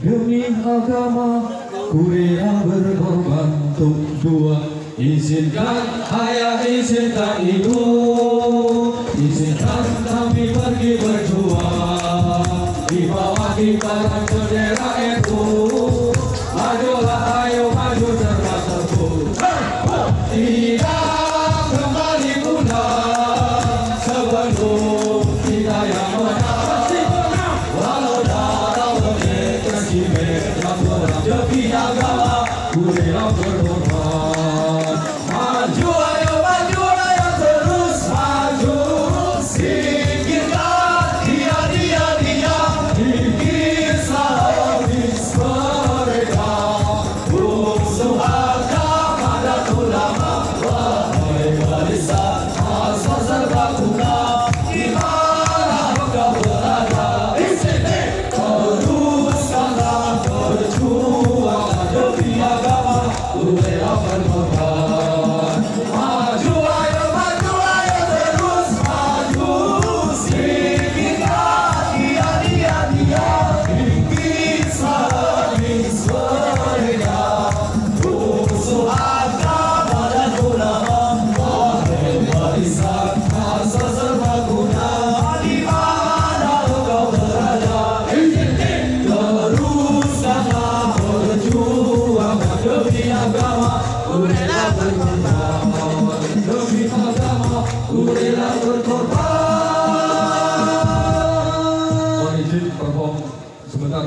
Demi agama Korea berkorban untuk dua. Izinkan ayah, izinkan ibu, izinkan kami pergi berdua di bawah kibaran bendera NU. Majulah, ayo maju serta teguh. Tidak kembali mundur sebelum kita yang menang. Walau dalam negeri tercibir campur demi agama Korea berkorban.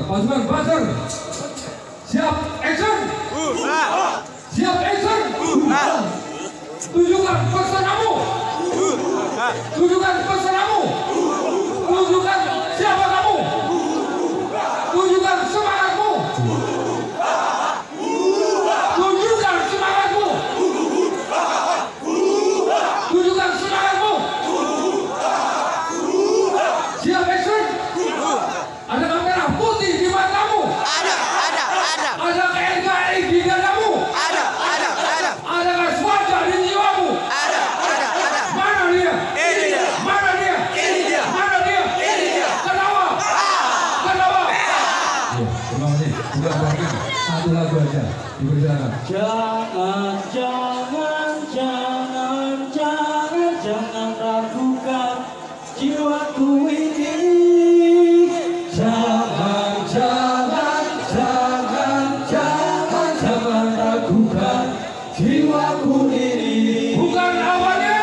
Pasukan buzzer, siap action, siap action, tunjukkan personamu, tunjukkan personamu, tunjukkan siapa kamu, tunjukkan semangatmu, tunjukkan semangatmu, tunjukkan semangatmu, siap action, ada kamu. Satu lagu aja diperjalan. Jangan ragukan jiwaku ini. Jangan ragukan jiwaku ini. Bukan awalnya,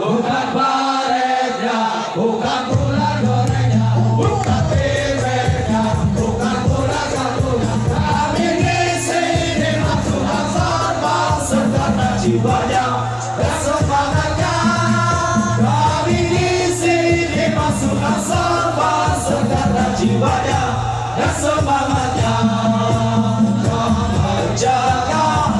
bukan baretnya, bukan pula gorengnya, bukan pirengnya, bukan pula satunya. Jiwanya dan semangatnya kami di sini masukkan serba serta jiwanya dan semangatnya. Jangan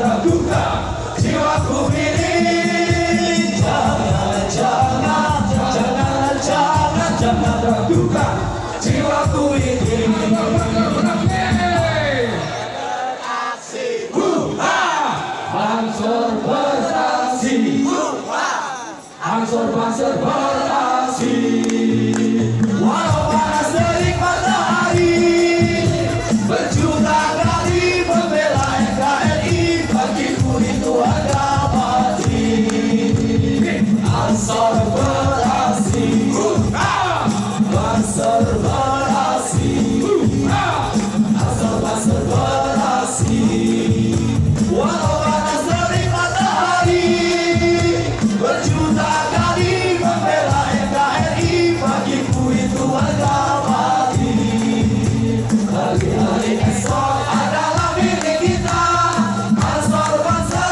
ragukan jiwaku ini. Jangan ragukan jiwaku ini. Ansor beraksi, walau panas terik matahari, berjuta kali membela NKRI, bagiku itu harga mati. Ansor beraksi, ansor beraksi, ansor beraksi, walau panas terik matahari, berjuta hari-hari esok adalah milik kita. Ansor bangsa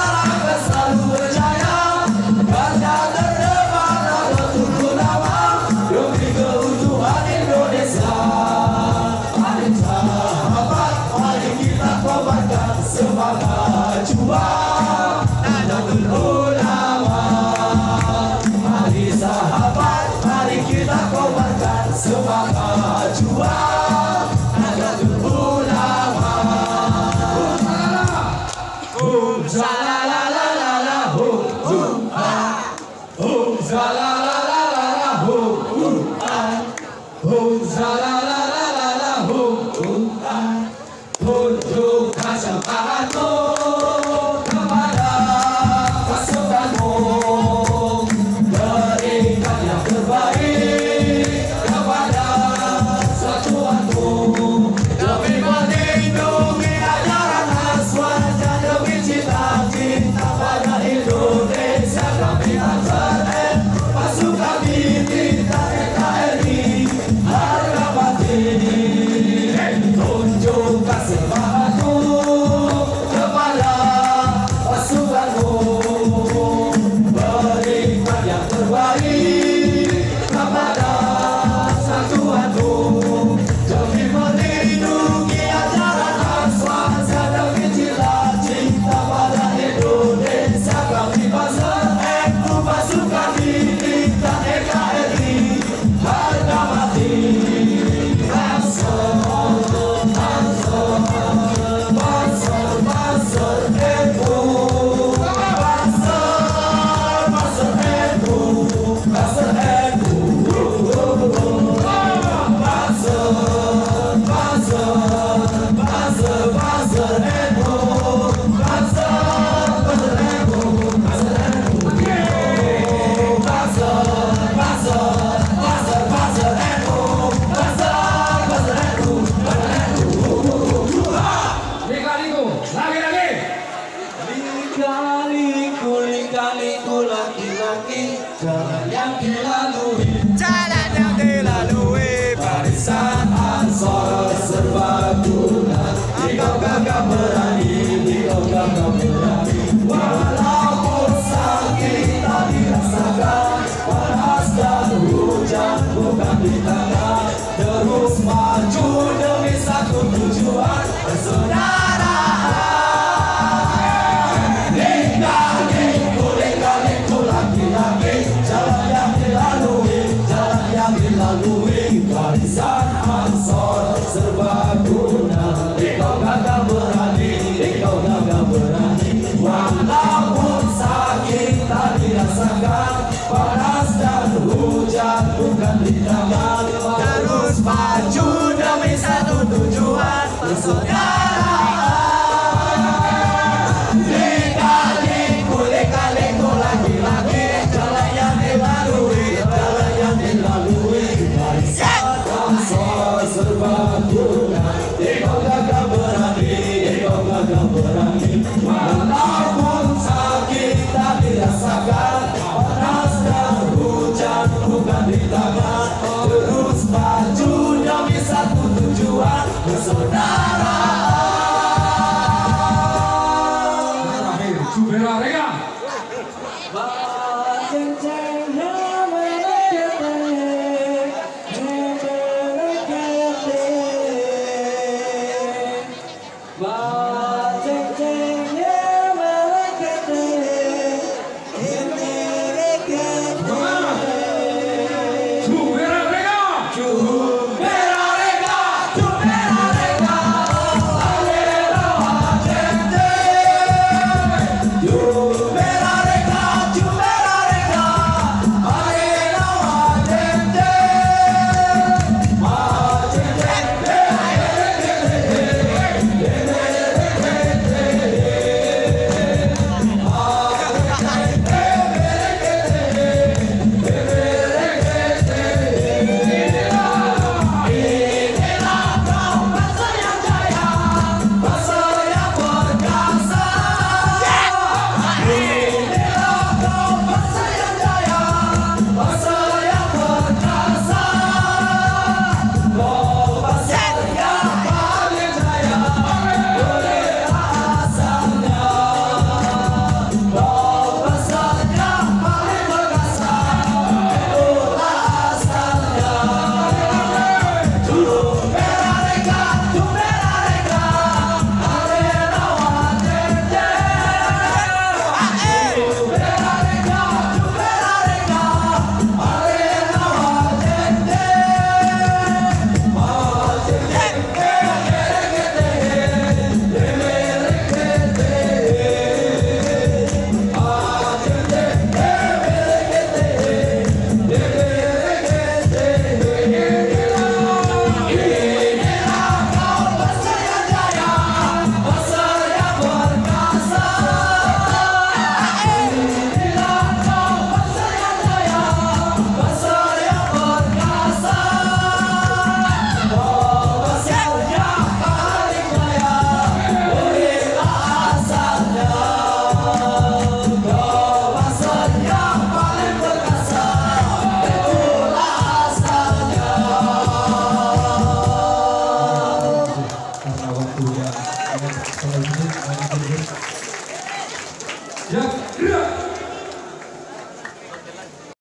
Saudara. Bismillahirrahmanirrahim.